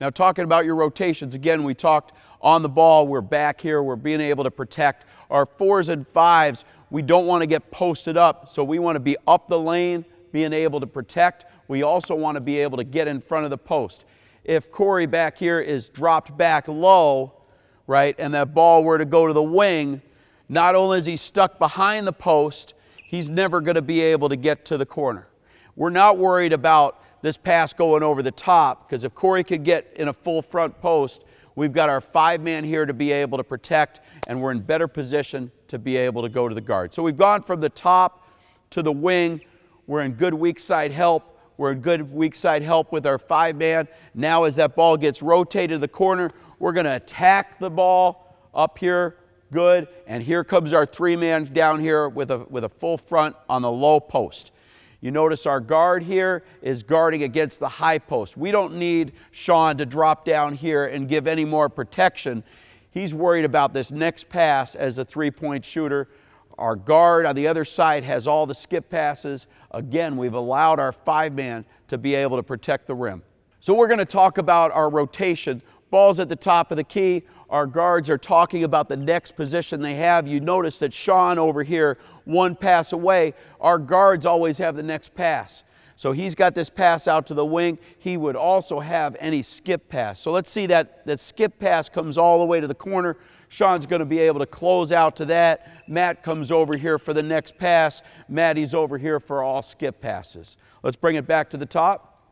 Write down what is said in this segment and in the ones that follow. Now, talking about your rotations, again, we talked on the ball, we're back here, we're being able to protect. Our 4s and 5s, we don't want to get posted up, so we want to be up the lane, being able to protect. We also want to be able to get in front of the post. If Corey back here is dropped back low, right, and that ball were to go to the wing, not only is he stuck behind the post, he's never going to be able to get to the corner. We're not worried about this pass going over the top, because if Corey could get in a full front post, we've got our 5-man here to be able to protect, and we're in better position to be able to go to the guard. So we've gone from the top to the wing. We're in good weak side help. We're in good weak side help with our 5-man. Now as that ball gets rotated to the corner, we're going to attack the ball up here. Good. And here comes our 3-man down here with a full front on the low post. You notice our guard here is guarding against the high post. We don't need Sean to drop down here and give any more protection. He's worried about this next pass as a three-point shooter. Our guard on the other side has all the skip passes. Again, we've allowed our 5-man to be able to protect the rim. So we're going to talk about our rotation. Ball's at the top of the key. Our guards are talking about the next position they have. You notice that Sean over here, one pass away, our guards always have the next pass. So he's got this pass out to the wing. He would also have any skip pass. So let's see that skip pass comes all the way to the corner. Sean's going to be able to close out to that. Matt comes over here for the next pass. Matty's over here for all skip passes. Let's bring it back to the top.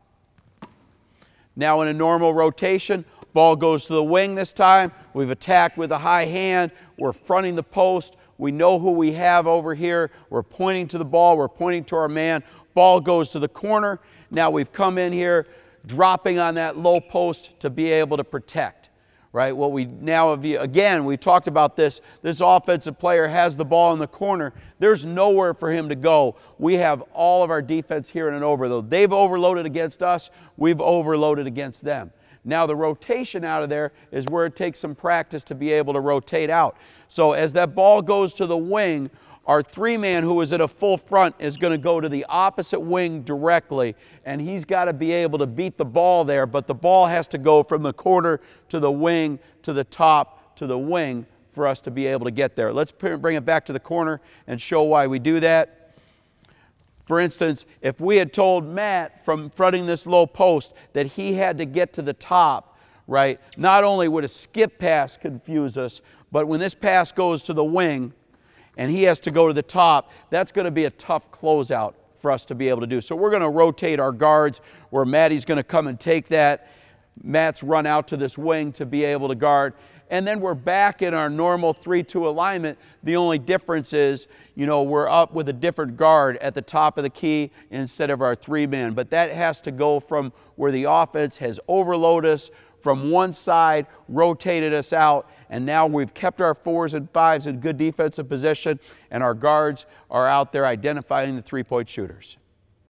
Now in a normal rotation, ball goes to the wing this time. We've attacked with a high hand. We're fronting the post. We know who we have over here. We're pointing to the ball. We're pointing to our man. Ball goes to the corner. Now we've come in here, dropping on that low post to be able to protect, right? What we now have, again, we talked about this. This offensive player has the ball in the corner. There's nowhere for him to go. We have all of our defense here in an overload. They've overloaded against us. We've overloaded against them. Now the rotation out of there is where it takes some practice to be able to rotate out. So as that ball goes to the wing, our 3-man who is at a full front is going to go to the opposite wing directly, and he's got to be able to beat the ball there, but the ball has to go from the corner to the wing to the top to the wing for us to be able to get there. Let's bring it back to the corner and show why we do that. For instance, if we had told Matt from fronting this low post that he had to get to the top, right, not only would a skip pass confuse us, but when this pass goes to the wing and he has to go to the top, that's going to be a tough closeout for us to be able to do. So we're going to rotate our guards where Matty's going to come and take that. Matt's run out to this wing to be able to guard. And then we're back in our normal 3-2 alignment. The only difference is, you know, we're up with a different guard at the top of the key instead of our 3-man. But that has to go from where the offense has overloaded us from one side, rotated us out, and now we've kept our 4s and 5s in good defensive position, and our guards are out there identifying the 3-point shooters.